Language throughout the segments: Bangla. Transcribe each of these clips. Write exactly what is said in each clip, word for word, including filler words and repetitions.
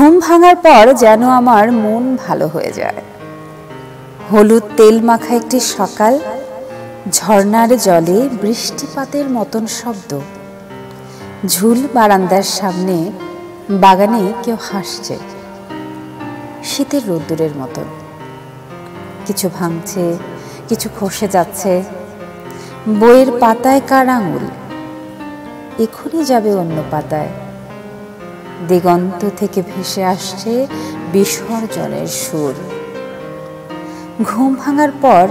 ঘুম ভাঙার পর যেন আমার মন ভালো হয়ে যায়। হলুদ তেল মাখা একটি সকাল, ঝর্ণার জলে বৃষ্টিপাতের মতন শব্দ, ঝুল বারান্দার সামনে বাগানে কেউ হাসছে শীতের রোদ্দুরের মতন, কিছু ভাঙছে, কিছু খসে যাচ্ছে, বইয়ের পাতায় কার আঙুল, এখনই যাবে অন্য পাতায়, দিগন্ত থেকে ভেসে আসছে বিসর্জনের সুর। ঘুম ভাঙার পর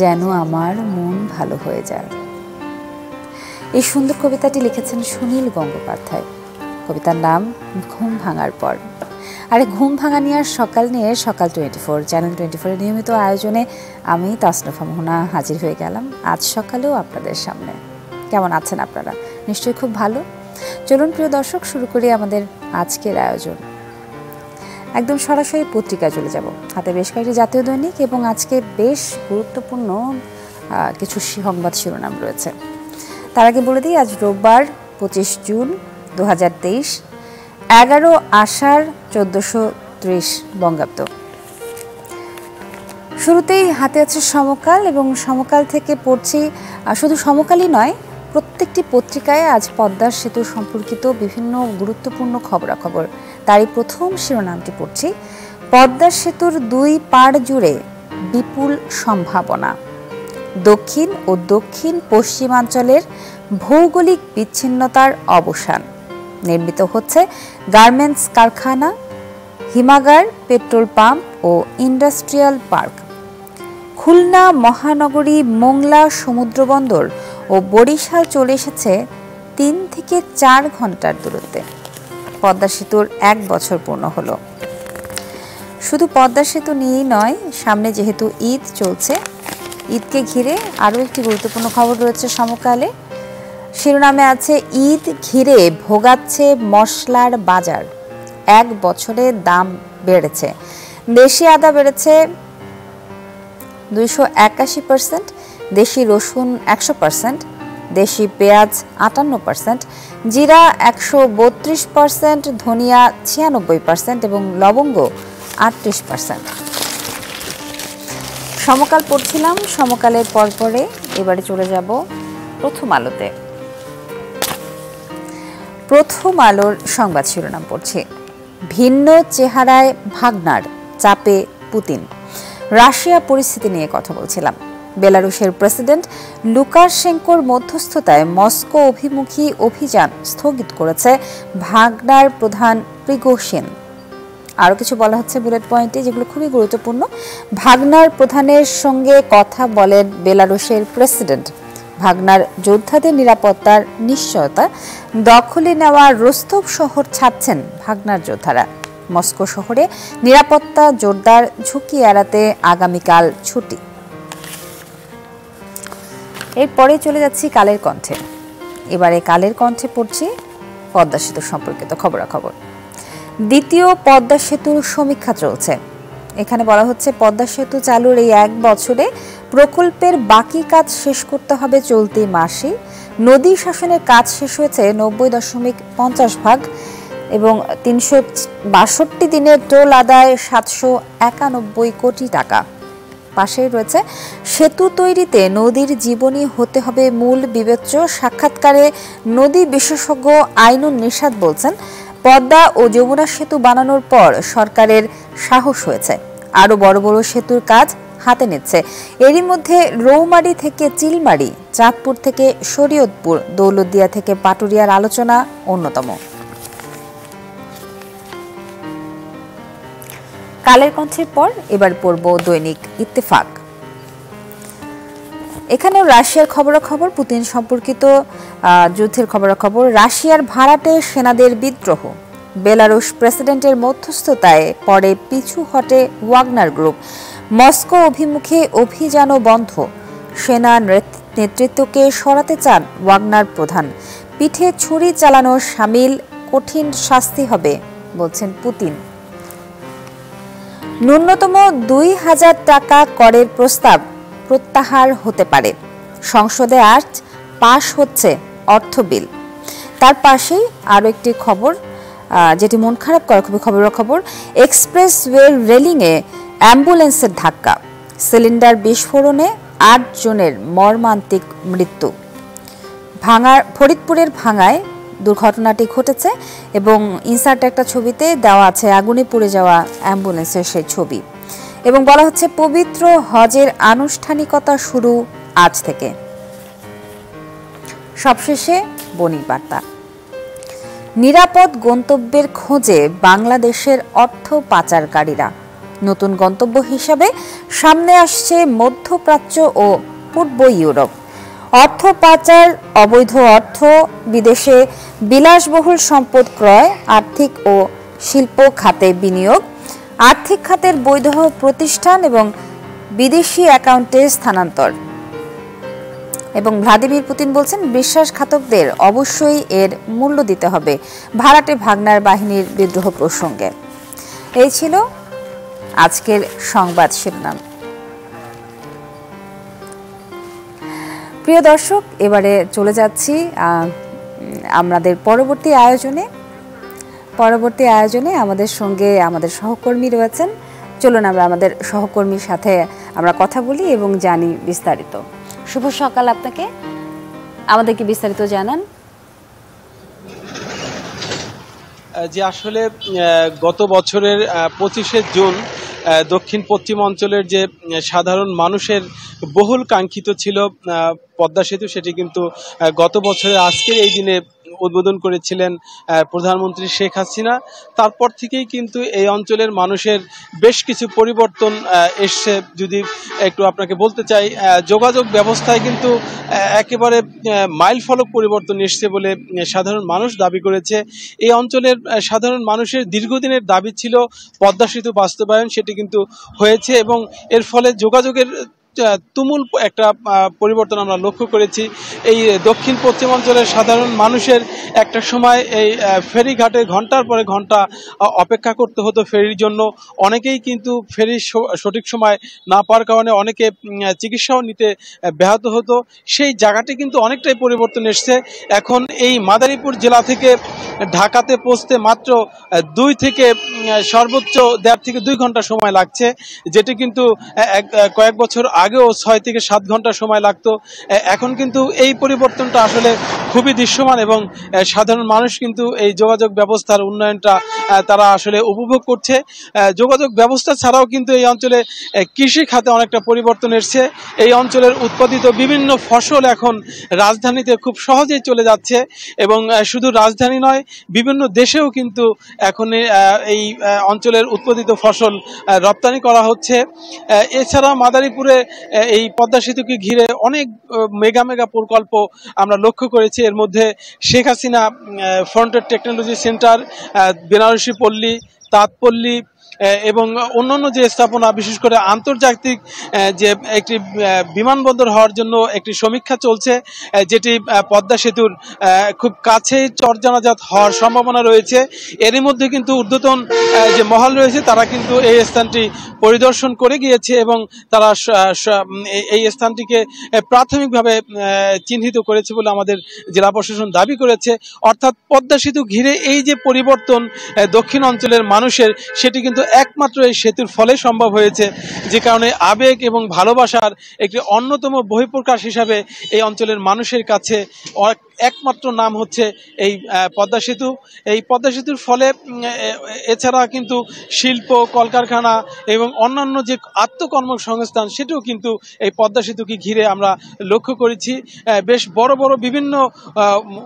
যেন আমার মন ভালো হয়ে যায়। এই সুন্দর কবিতাটি লিখেছেন সুনীল গঙ্গোপাধ্যায়। কবিতার নাম ঘুম ভাঙার পর। আরে ঘুম ভাঙানি আর সকাল নিয়ে সকাল টোয়েন্টি ফোর চ্যানেল টোয়েন্টি ফোরের নিয়মিত আয়োজনে আমি তাসনুফা মোহনা হাজির হয়ে গেলাম আজ সকালেও আপনাদের সামনে। কেমন আছেন আপনারা? নিশ্চয়ই খুব ভালো। চলুন প্রিয় দর্শক, শুরু করি আমাদের আজকের আয়োজন। একদম সরাসরি পত্রিকায় চলে যাব। হাতে বেশ কয়েকটি জাতীয় দৈনিক এবং আজকে বেশ গুরুত্বপূর্ণ কিছু সংবাদ শিরোনাম রয়েছে। তার আগে বলে দিই, আজ রোববার পঁচিশ জুন দু হাজার তেইশ, এগারো আষাঢ় চোদ্দোশো ত্রিশ বঙ্গাব্দ। শুরুতেই হাতে আছে সমকাল, এবং সমকাল থেকে পড়ছি, শুধু সমকালই নয়, প্রত্যেকটি পত্রিকায় আজ পদ্মার সেতু সম্পর্কিত বিভিন্ন গুরুত্বপূর্ণ খবরাখবর। তারই প্রথম শিরোনামটি পড়ছি, পদ্মার সেতুর দুই পাড় জুড়ে বিপুল সম্ভাবনা, দক্ষিণ ও দক্ষিণ পশ্চিমাঞ্চলের ভৌগোলিক বিচ্ছিন্নতার অবসান, নির্মিত হচ্ছে গার্মেন্টস কারখানা, হিমাগার, পেট্রোল পাম্প ও ইন্ডাস্ট্রিয়াল পার্ক, খুলনা মহানগরী, মোংলা সমুদ্রবন্দর ও বরিশাল চলে এসেছে তিন থেকে চার ঘন্টার দূরত্বে। পদ্মা সেতুর এক বছর পূর্ণ হলো। শুধু পদ্মা সেতু নিয়েই নয়, সামনে যেহেতু ঈদ চলছে, ঈদকে ঘিরে আরও একটি গুরুত্বপূর্ণ খবর রয়েছে সমকালে। শিরোনামে আছে, ঈদ ঘিরে ভোগাচ্ছে মশলার বাজার, এক বছরে দাম বেড়েছে, দেশি আদা বেড়েছে দুইশো একাশি পার্সেন্ট, দেশি রসুন একশো পার্সেন্ট, দেশি পেঁয়াজ আটান্ন পার্সেন্ট, জিরা একশো বত্রিশ পার্সেন্ট, ধনিয়া ছিয়ানব্বই পার্সেন্ট এবং লবঙ্গ আটত্রিশ পার্সেন্ট। সমকাল পড়ছিলাম, সমকালের পরপরে এবারে চলে যাব প্রথম আলোতে। প্রথম আলোর সংবাদ শিরোনাম পড়ছে, ভিন্ন চেহারায় ভাগনার চাপে পুতিন, রাশিয়া পরিস্থিতি নিয়ে কথা বলছিলাম। বেলারুশের প্রেসিডেন্ট লুকাশেঙ্কোর মধ্যস্থতায় মস্কো অভিমুখী অভিযান স্থগিত করেছে ভাগনার প্রধান প্রিগোশিন। আরও কিছু বলা হচ্ছে বুলেট পয়েন্টে, যেগুলো খুবই গুরুত্বপূর্ণ। ভাগনার প্রধানের সঙ্গে কথা বলেন বেলারুশের প্রেসিডেন্ট, ভাগনার যোদ্ধাদের নিরাপত্তার নিশ্চয়তা, দখলে নেওয়া রোস্তভ শহর ছাড়ছেন ভাগনার যোদ্ধারা, মস্কো শহরে নিরাপত্তা জোরদার, ঝুঁকি এড়াতে আগামীকাল ছুটি। এরপরে চলে যাচ্ছি কালের কণ্ঠে। এবারে কালের কণ্ঠে পড়ছি পদ্মা সেতু সম্পর্কিত খবরাখবর। দ্বিতীয় পদ্মা সেতুর সমীক্ষা চলছে। এখানে বলা হচ্ছে, পদ্মা সেতু চালুর এই এক বছরে প্রকল্পের বাকি কাজ শেষ করতে হবে চলতি মাসে। নদী শাসনের কাজ শেষ হয়েছে নব্বই দশমিক পঞ্চাশ ভাগ এবং তিনশো বাষট্টি দিনের টোল আদায় সাতশো একানব্বই কোটি টাকা। পাশেই রয়েছে, সেতু তৈরিতে নদীর জীবনী হতে হবে মূল বিবেচ্য। সাক্ষাৎকারে নদী বিশেষজ্ঞ আইনুন নিশাত বলছেন, পদ্মা ও যমুনা সেতু বানানোর পর সরকারের সাহস হয়েছে, আরও বড় বড় সেতুর কাজ হাতে নিচ্ছে। এরই মধ্যে রৌমারি থেকে চিলমারি, চাঁদপুর থেকে শরীয়তপুর, দৌলতদিয়া থেকে পাটুরিয়ার আলোচনা অন্যতম। কালের কণ্ঠের পর এবার পড়ব দৈনিক ইত্তেফাক। এখানেও রাশিয়ার খবরাখবর, পুতিন সম্পর্কিত যুদ্ধের খবরাখবর, রাশিয়ার ভাড়াটে সেনাদের বিদ্রোহ, বেলারুশ প্রেসিডেন্টের মধ্যস্থতায় পরে পিছু হটে ওয়াগনার গ্রুপ, মস্কো অভিমুখে অভিযানও বন্ধ, সেনা নেতৃত্বকে সরাতে চান ওয়াগনার প্রধান, পিঠে ছুরি চালানো সামিল, কঠিন শাস্তি হবে বলছেন পুতিন, ন্যূনতম দুই হাজার টাকা করের প্রস্তাব প্রত্যাহার হতে পারে, সংসদে আজ পাশ হচ্ছে অর্থ বিল। তার পাশেই আরও একটি খবর, जेटी मन खराब कर खुबी खबर खबर एक्सप्रेसवे रेलिंगे एम्बुलेंसर धक्का सिलिंडार विस्फोरणे आठ जनेर मर्मान्तिक मृत्यु। भांगार फरिदपुरेर भांगाय दुर्घटनाटी घटेছে এবং ইনসার্ট একটা ছবিতে দেওয়া আছে আগুনে পুড়ে যাওয়া অ্যাম্বুলেন্সের সেই ছবি এবং বলা হচ্ছে পবিত্র হজের আনুষ্ঠানিকতা শুরু আজ থেকে। সবশেষে বনির বার্তা, নিরাপদ গন্তব্যের খোঁজে বাংলাদেশের অর্থ পাচারকারীরা। নতুন গন্তব্য হিসাবে সামনে আসছে মধ্যপ্রাচ্য ও পূর্ব ইউরোপ। অর্থ পাচার, অবৈধ অর্থ, বিদেশে বিলাসবহুল সম্পদ ক্রয়, আর্থিক ও শিল্প খাতে বিনিয়োগ, আর্থিক খাতের বৈধ প্রতিষ্ঠান এবং বিদেশি অ্যাকাউন্টে স্থানান্তর। এবং ভ্লাদিমির পুতিন বলছেন বিশ্বাসঘাতকদের অবশ্যই এর মূল্য দিতে হবে ভাড়াটে ভাগনার বাহিনীর বিদ্রোহ প্রসঙ্গে। এই ছিল আজকের সংবাদ শিরোনাম। প্রিয় দর্শক, এবারে চলে যাচ্ছি আমাদের পরবর্তী আয়োজনে। পরবর্তী আয়োজনে আমাদের সঙ্গে আমাদের সহকর্মী রয়েছেন। চলুন আমরা আমাদের সহকর্মীর সাথে আমরা কথা বলি এবং জানি বিস্তারিত। শুভ সকাল আপনাকে, আমাদেরকে বিস্তারিত জানান। যে আসলে গত বছরের পঁচিশে জুন দক্ষিণ পশ্চিম অঞ্চলের যে সাধারণ মানুষের বহুল কাঙ্ক্ষিত ছিল পদ্মা সেতু, সেটি কিন্তু গত বছরের আজকের এই দিনে উদ্বোধন করেছিলেন প্রধানমন্ত্রী শেখ হাসিনা। তারপর থেকেই কিন্তু এই অঞ্চলের মানুষের বেশ কিছু পরিবর্তন এসছে। যদি একটু আপনাকে বলতে চাই, যোগাযোগ ব্যবস্থায় কিন্তু একেবারে মাইল ফলক পরিবর্তন এসছে বলে সাধারণ মানুষ দাবি করেছে। এই অঞ্চলের সাধারণ মানুষের দীর্ঘদিনের দাবি ছিল পদ্মা সেতু বাস্তবায়ন, সেটি কিন্তু হয়েছে এবং এর ফলে যোগাযোগের তুমুল একটা পরিবর্তন আমরা লক্ষ্য করেছি। এই দক্ষিণ পশ্চিমাঞ্চলের সাধারণ মানুষের একটা সময় এই ফেরিঘাটে ঘন্টার পরে ঘন্টা অপেক্ষা করতে হতো ফেরির জন্য। অনেকেই কিন্তু ফেরি সঠিক সময় না পাওয়ার কারণে অনেকে চিকিৎসাও নিতে ব্যাহত হতো। সেই জায়গাটি কিন্তু অনেকটাই পরিবর্তন এসছে। এখন এই মাদারীপুর জেলা থেকে ঢাকাতে পৌঁছতে মাত্র দুই থেকে সর্বোচ্চ দেড় থেকে দুই ঘন্টা সময় লাগছে, যেটি কিন্তু কয়েক বছর আগেও ছয় থেকে সাত ঘন্টা সময় লাগতো। এখন কিন্তু এই পরিবর্তনটা আসলে খুবই দৃশ্যমান এবং সাধারণ মানুষ কিন্তু এই যোগাযোগ ব্যবস্থার উন্নয়নটা তারা আসলে উপভোগ করছে। যোগাযোগ ব্যবস্থা ছাড়াও কিন্তু এই অঞ্চলে কৃষি খাতে অনেকটা পরিবর্তন এসছে। এই অঞ্চলের উৎপাদিত বিভিন্ন ফসল এখন রাজধানীতে খুব সহজেই চলে যাচ্ছে এবং শুধু রাজধানী নয়, বিভিন্ন দেশেও কিন্তু এখন এই অঞ্চলের উৎপাদিত ফসল রপ্তানি করা হচ্ছে। এছাড়া মাদারীপুরে এই পদ্মা সেতুকে ঘিরে অনেক মেগা মেগা প্রকল্প আমরা লক্ষ্য করেছি। এর মধ্যে শেখ হাসিনা ফ্রন্টের টেকনোলজি সেন্টার, বেনারসি পল্লী, তাঁতপল্লী এবং অন্যান্য যে স্থাপনা, বিশেষ করে আন্তর্জাতিক যে একটি বিমানবন্দর হওয়ার জন্য একটি সমীক্ষা চলছে, যেটি পদ্মা সেতুর খুব কাছেই চরজানাজাত হওয়ার সম্ভাবনা রয়েছে। এরই মধ্যে কিন্তু ঊর্ধ্বতন যে মহল রয়েছে তারা কিন্তু এই স্থানটি পরিদর্শন করে গিয়েছে এবং তারা এই স্থানটিকে প্রাথমিকভাবে চিহ্নিত করেছে বলে আমাদের জেলা প্রশাসন দাবি করেছে। অর্থাৎ পদ্মা সেতু ঘিরে এই যে পরিবর্তন দক্ষিণ অঞ্চলের মানুষের, সেটি কিন্তু একমাত্র এই সেতুর ফলে সম্ভব হয়েছে, যে কারণে আবেগ এবং ভালোবাসার একটি অন্যতম বহিঃপ্রকাশ হিসাবে এই অঞ্চলের মানুষের কাছে একমাত্র নাম হচ্ছে এই পদ্মা সেতু। এই পদ্মা সেতুর ফলে এছাড়া কিন্তু শিল্প, কলকারখানা এবং অন্যান্য যে আত্মকর্মসংস্থান, সেটিও কিন্তু এই পদ্মা সেতুকে ঘিরে আমরা লক্ষ্য করেছি। বেশ বড় বড় বিভিন্ন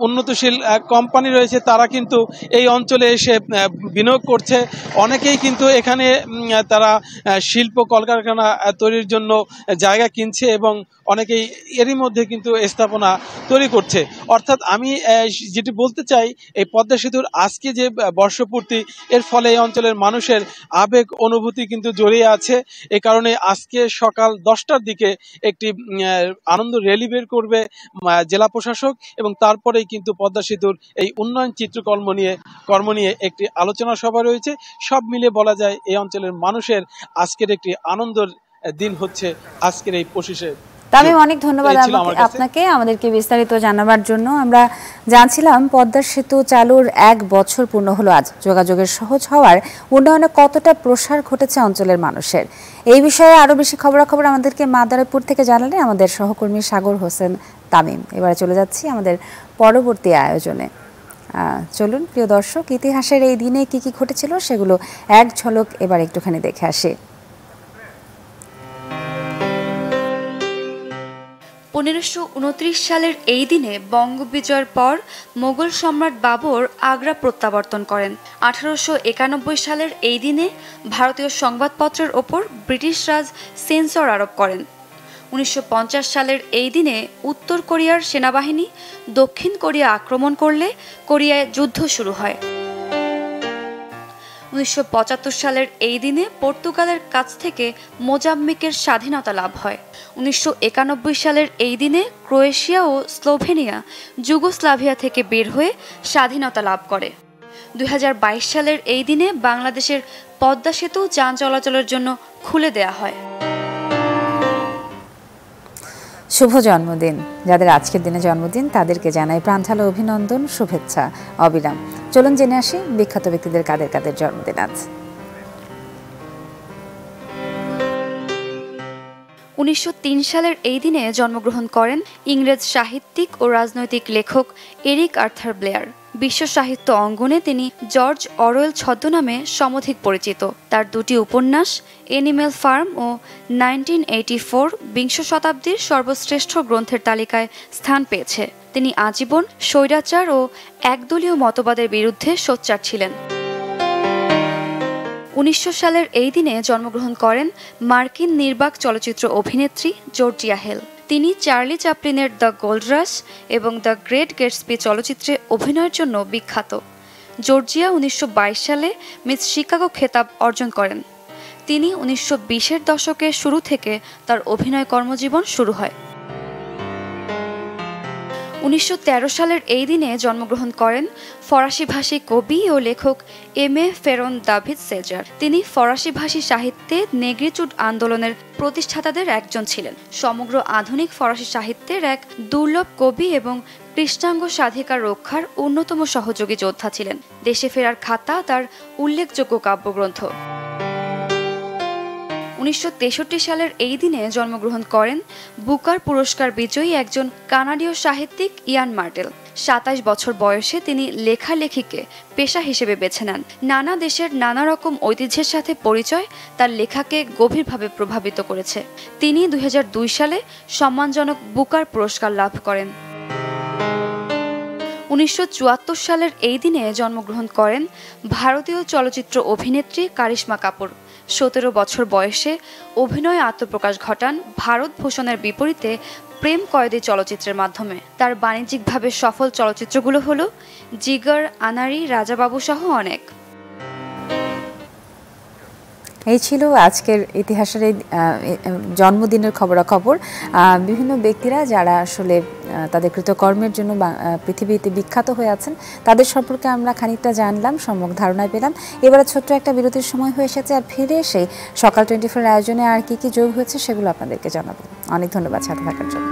উন্নতশীল কোম্পানি রয়েছে, তারা কিন্তু এই অঞ্চলে এসে বিনিয়োগ করছে। অনেকেই কিন্তু এখানে তারা শিল্প কলকারখানা তৈরির জন্য জায়গা কিনছে এবং অনেকেই এরই মধ্যে কিন্তু স্থাপনা তৈরি করছে। অর্থাৎ আমি যেটি বলতে চাই, এই পদ্মা সেতুর আজকে যে বর্ষপূর্তি, এর ফলে এই অঞ্চলের মানুষের আবেগ অনুভূতি কিন্তু জড়িয়ে আছে। এ কারণে আজকে সকাল দশটার দিকে একটি আনন্দ র্যালি বের করবে জেলা প্রশাসক এবং তারপরেই কিন্তু পদ্মা সেতুর এই উন্নয়ন চিত্রকর্ম নিয়ে কর্ম নিয়ে একটি আলোচনা সভা রয়েছে। সব মিলে বলা যায় এই অঞ্চলের মানুষের আজকের একটি আনন্দের দিন হচ্ছে আজকের এই পঁচিশে। আমি অনেক ধন্যবাদ আপনাকে আমাদেরকে বিস্তারিত জানাবার জন্য। আমরা জানছিলাম পদ্মা সেতু চালুর এক বছর পূর্ণ হলো আজ। যোগাযোগের সহজ হওয়ার উন্নয়নে কতটা প্রসার ঘটেছে অঞ্চলের মানুষের, এই বিষয়ে আরো বেশি খবরাখবর আমাদেরকে মাদারীপুর থেকে জানালেন আমাদের সহকর্মী সাগর হোসেন তামিম। এবারে চলে যাচ্ছি আমাদের পরবর্তী আয়োজনে। চলুন প্রিয় দর্শক, ইতিহাসের এই দিনে কি কি ঘটেছিল সেগুলো এক ঝলক এবার একটুখানি দেখে আসি। পনেরোশো উনত্রিশ সালের এই দিনে বঙ্গ বিজয়ের পর মোগল সম্রাট বাবর আগ্রা প্রত্যাবর্তন করেন। আঠারোশো একানব্বই সালের এই দিনে ভারতীয় সংবাদপত্রের ওপর ব্রিটিশ রাজ সেন্সর আরোপ করেন। উনিশশো পঞ্চাশ সালের এই দিনে উত্তর কোরিয়ার সেনাবাহিনী দক্ষিণ কোরিয়া আক্রমণ করলে কোরিয়ায় যুদ্ধ শুরু হয়। উনিশশো পঁচাত্তর সালের এই দিনে পর্তুগালের কাছ থেকে মোজাম্বিকের স্বাধীনতা লাভ হয়। উনিশশো একানব্বই সালের এই দিনে ক্রোয়েশিয়া ও স্লোভেনিয়া যুগোস্লাভিয়া থেকে বের হয়ে স্বাধীনতা লাভ করে। দুই হাজার বাইশ সালের এই দিনে বাংলাদেশের পদ্মা সেতু যান চলাচলের জন্য খুলে দেয়া হয়। শুভ জন্মদিন। যাদের আজকের দিনে জন্মদিন তাদেরকে জানাই প্রাণঢালা অভিনন্দন, শুভেচ্ছা, অবিরাম। চলুন জেনে আসি বিখ্যাত ব্যক্তিদের কাদের কাদের জন্মদিন আজ। উনিশশো তিন সালের এই দিনে জন্মগ্রহণ করেন ইংরেজ সাহিত্যিক ও রাজনৈতিক লেখক এরিক আর্থার ব্লেয়ার। বিশ্ব সাহিত্য অঙ্গনে তিনি জর্জ অরওয়েল ছদ্মনামে সমধিক পরিচিত। তার দুটি উপন্যাস এনিমেল ফার্ম ও নাইনটিন এইটি ফোর বিংশ শতাব্দীর সর্বশ্রেষ্ঠ গ্রন্থের তালিকায় স্থান পেয়েছে। তিনি আজীবন স্বৈরাচার ও একদলীয় মতবাদের বিরুদ্ধে সোচ্চার ছিলেন। উনিশশো সালের এই দিনে জন্মগ্রহণ করেন মার্কিন নির্বাক চলচ্চিত্র অভিনেত্রী জর্জিয়া হেল। তিনি চার্লি চ্যাপলিনের দ্য গোল্ড রাশ এবং দ্য গ্রেট গেটসবি চলচ্চিত্রে অভিনয়ের জন্য বিখ্যাত। জর্জিয়া উনিশশো বাইশ সালে মিস শিকাগো খেতাব অর্জন করেন। তিনি উনিশশো বিশের দশকের শুরু থেকে তার অভিনয় কর্মজীবন শুরু হয়। উনিশশো তেরো সালের এই দিনে জন্মগ্রহণ করেন ফরাসি ভাষী কবি ও লেখক এম এ ফেরন দাভিদ সেজার। তিনি ফরাসি ভাষী সাহিত্যে নেগ্রিচুড আন্দোলনের প্রতিষ্ঠাতাদের একজন ছিলেন। সমগ্র আধুনিক ফরাসি সাহিত্যের এক দুর্লভ কবি এবং কৃষ্ণাঙ্গ স্বাধিকার রক্ষার অন্যতম সহযোগী যোদ্ধা ছিলেন। দেশে ফেরার খাতা তার উল্লেখযোগ্য কাব্যগ্রন্থ। উনিশশো তেষট্টি সালের এই দিনে জন্মগ্রহণ করেন বুকার পুরস্কার বিজয়ী একজন কানাডীয় সাহিত্যিক ইয়ান মার্টেল। সাতাশ বছর বয়সে তিনি লেখালেখিকে পেশা হিসেবে বেছে নেন। নানা দেশের নানা রকম ঐতিহ্যের সাথে পরিচয় তার লেখাকে গভীরভাবে প্রভাবিত করেছে। তিনি দুই হাজার দুই সালে সম্মানজনক বুকার পুরস্কার লাভ করেন। উনিশশো চুয়াত্তর সালের এই দিনে জন্মগ্রহণ করেন ভারতীয় চলচ্চিত্র অভিনেত্রী কারিশমা কাপুর। সতেরো বছর বয়সে অভিনয়ে আত্মপ্রকাশ ঘটান ভারত ভূষণের বিপরীতে প্রেম কয়েদি চলচ্চিত্রের মাধ্যমে। তার বাণিজ্যিকভাবে সফল চলচ্চিত্রগুলো হলো জিগার, আনারি, রাজাবাবু সহ অনেক। এই ছিল আজকের ইতিহাসের এই জন্মদিনের খবরাখবর। বিভিন্ন ব্যক্তিরা যারা আসলে তাদের কৃতকর্মের জন্য পৃথিবীতে বিখ্যাত হয়ে আছেন তাদের সম্পর্কে আমরা খানিকটা জানলাম, সম্যক ধারণা পেলাম। এবারে ছোট্ট একটা বিরতির সময় হয়ে এসেছে, আর ফিরে এসে সকাল টোয়েন্টি ফোর আয়োজনে আর কি কি যোগ হয়েছে সেগুলো আপনাদেরকে জানাবো। অনেক ধন্যবাদ সাথে থাকার জন্য।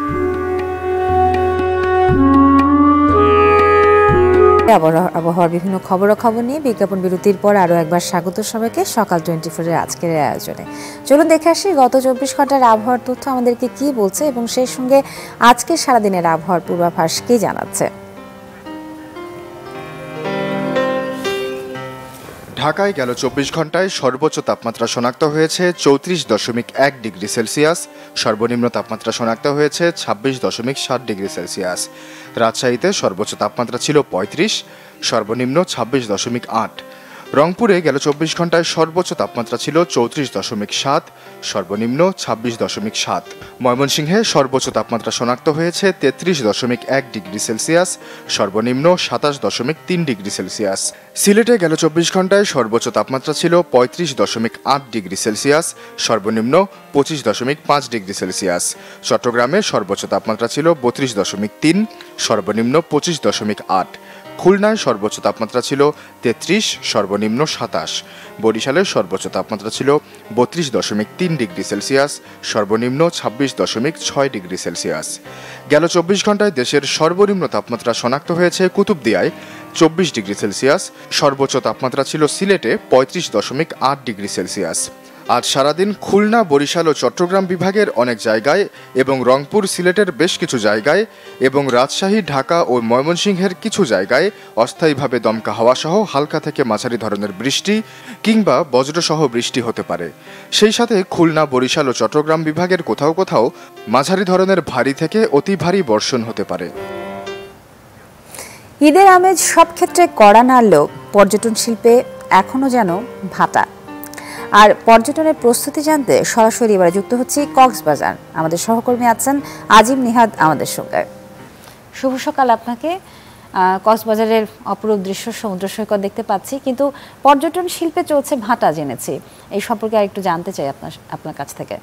আবহাওয়ার বিভিন্ন খবরাখবর নিয়ে বিজ্ঞাপন বিরতির পর আরও একবার স্বাগত সবাইকে সকাল টোয়েন্টি ফোরের আজকের আয়োজনে। চলুন দেখে আসি গত চব্বিশ ঘন্টার আবহাওয়ার তথ্য আমাদেরকে কি বলছে এবং সেই সঙ্গে আজকের সারাদিনের আবহাওয়ার পূর্বাভাস কি জানাচ্ছে। ঢাকায় গেল চব্বিশ ঘন্টায় সর্বোচ্চ তাপমাত্রা শনাক্ত হয়েছে চৌত্রিশ দশমিক এক ডিগ্রি সেলসিয়াস, সর্বনিম্ন তাপমাত্রা শনাক্ত হয়েছে ছাব্বিশ দশমিক সাত ডিগ্রি সেলসিয়াস। রাজশাহীতে সর্বোচ্চ তাপমাত্রা ছিল পঁয়ত্রিশ, সর্বনিম্ন ছাব্বিশ দশমিক আট। রংপুরে গেল চব্বিশ ঘন্টায় সর্বোচ্চ তাপমাত্রা ছিল চৌত্রিশ দশমিক সাত, সর্বনিম্ন ছাব্বিশ দশমিক সাত। ময়মনসিংহে সর্বোচ্চ তাপমাত্রা শনাক্ত হয়েছে তেত্রিশ দশমিক এক ডিগ্রি সেলসিয়াস, সর্বনিম্ন সাতাশ দশমিক তিন ডিগ্রি সেলসিয়াস। সিলেটে গেল চব্বিশ ঘন্টায় সর্বোচ্চ তাপমাত্রা ছিল পঁয়ত্রিশ দশমিক আট ডিগ্রি সেলসিয়াস, সর্বনিম্ন পঁচিশ দশমিক পাঁচ ডিগ্রি সেলসিয়াস। চট্টগ্রামে সর্বোচ্চ তাপমাত্রা ছিল বত্রিশ দশমিক তিন, সর্বনিম্ন পঁচিশ দশমিক আট। खुलनाय सर्वोच्च तापमात्रा छिलो तेत्रिश सर्वनिम्न सत्ताईश बरिशाले सर्वोच्च तापमात्रा छिलो बत्रिश दशमिक तीन डिग्री सेलसियास सर्वनिम्न छब्बीस दशमिक छय डिग्री सेलसियास। गेल चौबीस घंटाय देशेर सर्वनिम्न तापमात्रा शनाक्त हयेछे कुतुबदियाय चौबीस डिग्री सेलसियास सर्वोच्च तापमात्रा छिलो सिलेटे पैंतीस दशमिक आठ डिग्री सेलसियास। आज सारा दिन खुलना बरिशाल और चट्टग्राम विभागेर अनेक जायगाय एवं रंगपुर सिलेटेर बेश किछु जायगाय एवं राजशाही ढाका और मयमनसिंहेर किछु जायगाय अस्थायीभावे दमका हावा सह हालका थेके माझारि धरनेर बृष्टि किंबा बज्रसह बृष्टि होते पारे। सेई साथे खुलना बरिशाल और चट्टग्राम विभागेर कोथाओ कोथाओ माझारि धरनेर भारी थेके अति भारी बर्षण होते पारे। ईदेर आमेज सब क्षेत्रे कड़ा नाड़लेও पर्यटन शिल्पे एखोनो जेन भाटा। আর পর্যটনের প্রস্তুতি জানতে সরাসরি এবারে যুক্ত হচ্ছে কক্সবাজার। আমাদের সহকর্মী আছেন আজিম নিহাদ আমাদের সঙ্গে। শুভ সকাল আপনাকে। কক্সবাজারের অপরূপ দৃশ্য সমুদ্র সৈকত দেখতে পাচ্ছি, কিন্তু পর্যটন শিল্পে চলছে ভাটা জেনেছি, এই সম্পর্কে আরেকটু জানতে চাই আপনার আপনার কাছ থেকে।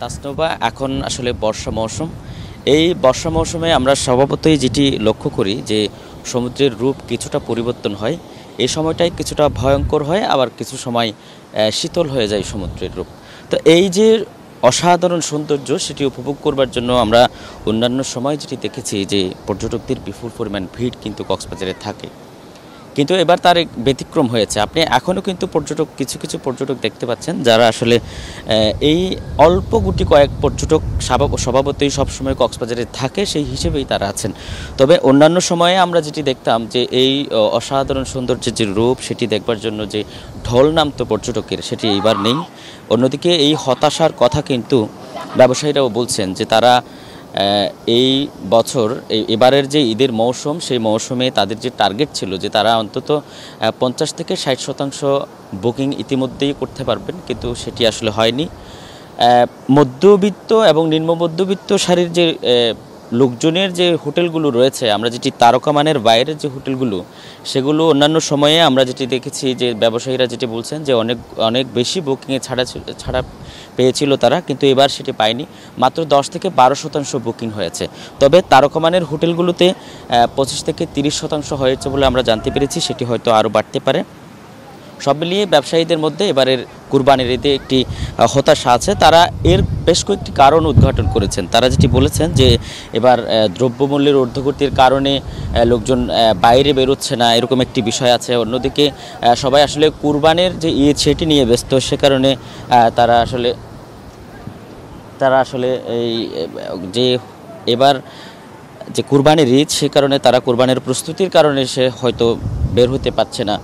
তাসনোবা, এখন আসলে বর্ষা মৌসুম। এই বর্ষা মৌসুমে আমরা স্বভাবতই যেটি লক্ষ্য করি যে সমুদ্রের রূপ কিছুটা পরিবর্তন হয়। এই সময়টাই কিছুটা ভয়ঙ্কর হয়, আবার কিছু সময় শীতল হয়ে যায় সমুদ্রের রূপ। তো এই যে অসাধারণ সৌন্দর্য সেটি উপভোগ করবার জন্য আমরা অন্যান্য সময় যেটি দেখেছি যে পর্যটকদের বিপুল পরিমাণ ভিড় কিন্তু কক্সবাজারে থাকে, কিন্তু এবার তার এক ব্যতিক্রম হয়েছে। আপনি এখনও কিন্তু পর্যটক কিছু কিছু পর্যটক দেখতে পাচ্ছেন যারা আসলে এই অল্প গুটি কয়েক পর্যটক স্বভাবতই সবসময় কক্সবাজারে থাকে, সেই হিসেবেই তারা আছেন। তবে অন্যান্য সময়ে আমরা যেটি দেখতাম যে এই অসাধারণ সৌন্দর্যের যে রূপ সেটি দেখবার জন্য যে ঢল নামতো পর্যটকের, সেটি এইবার নেই। অন্যদিকে এই হতাশার কথা কিন্তু ব্যবসায়ীরাও বলছেন যে তারা এই বছর এবারের যে ঈদের মৌসুম সেই মৌসুমে তাদের যে টার্গেট ছিল যে তারা অন্তত পঞ্চাশ থেকে ষাট শতাংশ বুকিং ইতিমধ্যেই করতে পারবেন, কিন্তু সেটি আসলে হয়নি। মধ্যবিত্ত এবং নিম্ন মধ্যবিত্ত সারির যে লোকজনের যে হোটেলগুলো রয়েছে, আমরা যেটি তারকামানের বাইরের যে হোটেলগুলো, সেগুলো অন্যান্য সময়ে আমরা যেটি দেখেছি যে ব্যবসায়ীরা যেটি বলছেন যে অনেক অনেক বেশি বুকিংয়ে ছাড়া ছাড়া পেয়েছিল তারা, কিন্তু এবার সেটি পায়নি। মাত্র দশ থেকে বারো শতাংশ বুকিং হয়েছে। তবে তারকামানের হোটেলগুলোতে পঁচিশ থেকে তিরিশ শতাংশ হয়েছে বলে আমরা জানতে পেরেছি, সেটি হয়তো আরও বাড়তে পারে। সব মিলিয়ে ব্যবসায়ীদের মধ্যে এবারের কুরবানির ঈদে একটি হতাশা আছে। তারা এর বেশ কয়েকটি কারণ উদ্ঘাটন করেছেন। তারা যেটি বলেছেন যে এবার দ্রব্যমূল্যের ঊর্ধ্বগতির কারণে লোকজন বাইরে বেরোচ্ছে না, এরকম একটি বিষয় আছে। অন্যদিকে সবাই আসলে কুরবানির যে ঈদ সেটি নিয়ে ব্যস্ত, সে কারণে তারা আসলে তারা আসলে এই যে এবার যে কুরবানির ঈদ সে কারণে তারা কুরবানির প্রস্তুতির কারণে সে হয়তো বের হতে পারছে না।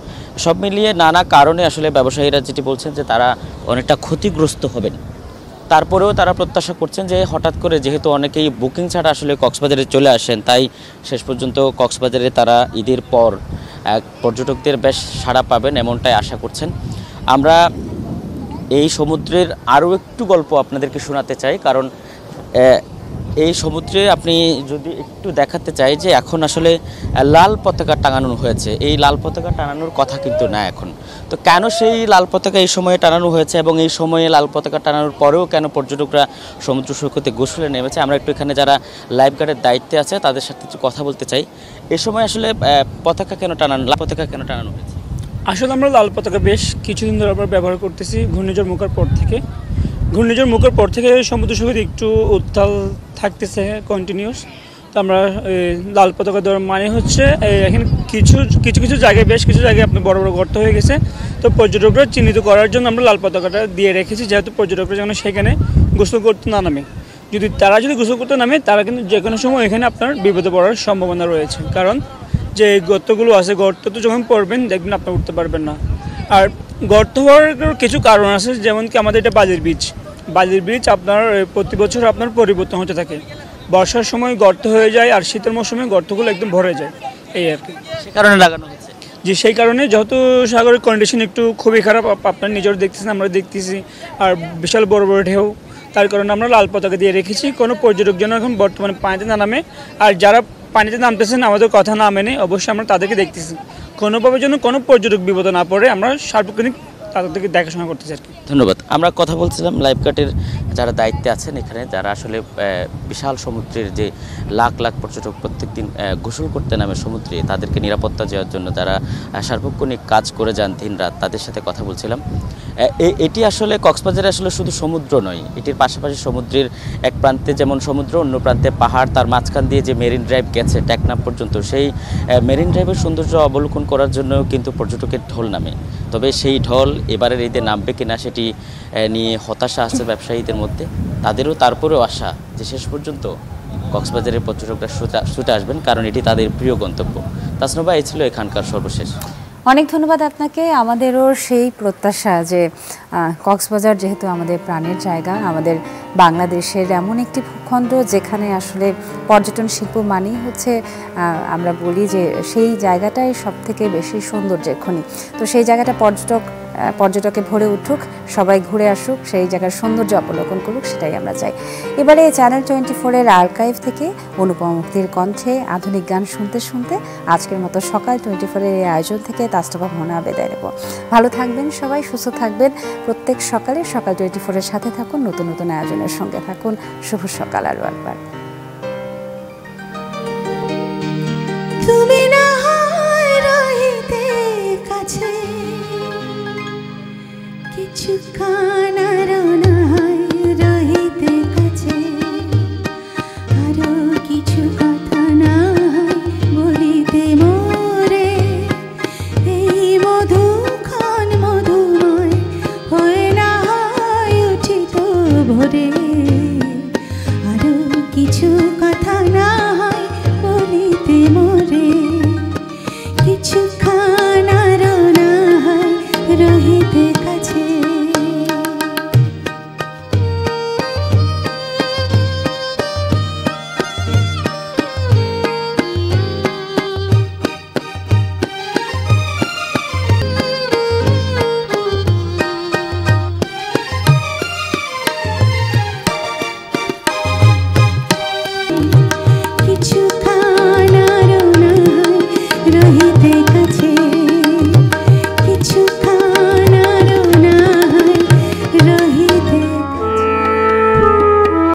সব মিলিয়ে নানা কারণে আসলে ব্যবসায়ীরা যেটি বলছেন যে তারা অনেকটা ক্ষতিগ্রস্ত হবেন। তারপরেও তারা প্রত্যাশা করছেন যে হঠাৎ করে যেহেতু অনেকেই বুকিং ছাড়া আসলে কক্সবাজারে চলে আসেন, তাই শেষ পর্যন্ত কক্সবাজারে তারা ঈদের পর পর্যটকদের বেশ সাড়া পাবেন এমনটাই আশা করছেন। আমরা এই সমুদ্রের আরও একটু গল্প আপনাদেরকে শোনাতে চাই, কারণ এই সমুদ্রে আপনি যদি একটু দেখাতে চাই যে এখন আসলে লাল পতাকা টাঙানো হয়েছে। এই লাল পতাকা টাঙানোর কথা কিন্তু না এখন। তো কেন সেই লাল পতাকা এই সময়ে টাঙানো হয়েছে এবং এই সময়ে লাল পতাকা টাঙানোর পরেও কেন পর্যটকরা সমুদ্র সৈকতে গোসলে নেমেছে, আমরা একটু এখানে যারা লাইফ গার্ডের দায়িত্বে আছে তাদের সাথে একটু কথা বলতে চাই। এ সময় আসলে পতাকা কেন টাঙানো লাল পতাকা কেন টাঙানো হয়েছে? আসলে আমরা লাল পতাকা বেশ কিছুদিন ধরে আমরা ব্যবহার করতেছি। ঘূর্ণিঝড় মোকার পর থেকে ঘূর্ণিঝড় মুখের পর থেকে সমুদ্র সৈকত একটু উত্তাল থাকতেছে কন্টিনিউস। তো আমরা লাল পতাকা দেওয়ার মানে হচ্ছে এখানে কিছু কিছু কিছু জায়গায় বেশ কিছু জায়গায় আপনার বড় বড় গর্ত হয়ে গেছে, তো পর্যটকরা চিহ্নিত করার জন্য আমরা লাল পতাকাটা দিয়ে রেখেছি, যেহেতু পর্যটকরা যেন সেখানে গোসল করতে না নামে। যদি তারা যদি গোসল করতে নামে তারা কিন্তু যে কোনো সময় এখানে আপনার বিপদে পড়ার সম্ভাবনা রয়েছে, কারণ যে গর্তগুলো আছে গর্ত তো যখন পড়বেন দেখবেন আপনার উঠতে পারবেন না। আর গর্ত হওয়ার কিছু কারণ আছে, যেমন কি আমাদের এটা বালির বীজ বালির বীজ আপনার প্রতি বছর আপনার পরিবর্তন হতে থাকে। বর্ষার সময় গর্ত হয়ে যায়, আর শীতের মৌসুমে গর্তগুলো একদম ভরে যায়, এই আর কি। সেই কারণে লাগানো হয়েছে যে সেই কারণে যেহেতু সাগরের কন্ডিশন একটু খুবই খারাপ, আপনার নিজের দেখতেছেন আমরা দেখতেছি, আর বিশাল বড় বড় ঢেউ, তার কারণে আমরা লাল পতাকা দিয়ে রেখেছি কোনো পর্যটক যেন এখন বর্তমানে পানিতে না নামে। আর যারা পানিতে নামতেছেন আমাদের কথা না মেনে অবশ্যই আমরা তাদেরকে দেখতেছি, কোনোভাবে যেন কোনো পর্যটক বিপদে না পড়ে আমরা সার্বক্ষণিক তাদেরকে দেখাশোনা করতেছি আর কি। ধন্যবাদ। আমরা কথা বলছিলাম লাইফ গার্ডের যারা দায়িত্বে আছেন এখানে, যারা আসলে বিশাল সমুদ্রের যে লাখ লাখ পর্যটক প্রত্যেক দিন গোসল করতে নামে সমুদ্রে, তাদেরকে নিরাপত্তা দেওয়ার জন্য যারা সার্বক্ষণিক কাজ করে যান দিন রাত, তাদের সাথে কথা বলছিলাম। এটি আসলে কক্সবাজারে আসলে শুধু সমুদ্র নয়, এটির পাশাপাশি সমুদ্রের এক প্রান্তে যেমন সমুদ্র, অন্য প্রান্তে পাহাড়, তার মাঝখান দিয়ে যে মেরিন ড্রাইভ গেছে টেকনাফ পর্যন্ত, সেই মেরিন ড্রাইভের সৌন্দর্য অবলোকন করার জন্য কিন্তু পর্যটকের ঢল নামে। তবে সেই ঢল এবারের ঈদে নামবে কিনা সেটি নিয়ে হতাশা আছে ব্যবসায়ীদের মধ্যে, তাদেরও তারপরেও আশা যে শেষ পর্যন্ত কক্সবাজারের পর্যটকরা ছুটে আসবেন, কারণ এটি তাদের প্রিয় গন্তব্য। তাসনুবা, এই ছিল এখানকার সর্বশেষ। অনেক ধন্যবাদ আপনাকে। আমাদেরও সেই প্রত্যাশা যে কক্সবাজার যেহেতু আমাদের প্রাণের জায়গা, আমাদের বাংলাদেশের এমন একটি ভূখণ্ড যেখানে আসলে পর্যটন শিল্প মানেই হচ্ছে, আমরা বলি যে সেই জায়গাটাই সবথেকে বেশি সুন্দর এখনই। তো সেই জায়গাটা পর্যটক পর্যটকে ভরে উঠুক, সবাই ঘুরে আসুক, সেই জায়গার সৌন্দর্য অবলোকন করুক, সেটাই আমরা চাই। এবারে চ্যানেল টোয়েন্টি ফোরের আর্কাইভ থেকে অনুপম মুক্তির কণ্ঠে আধুনিক গান শুনতে শুনতে আজকের মতো সকাল টোয়েন্টি ফোরের এই আয়োজন থেকে তাসনুবা মোহনা বিদায় নেব। ভালো থাকবেন সবাই, সুস্থ থাকবেন। প্রত্যেক সকালে সকাল টোয়েন্টি ফোরের সাথে থাকুন, নতুন নতুন আয়োজনের সঙ্গে থাকুন। শুভ সকাল আরও একবার। চুকানা রানায় রহিতে কাছে আরো কিছু কথা নাই বলিতে মোরে, এই মধুক্ষণ মধুময় হয় না উঠিত ভোরে।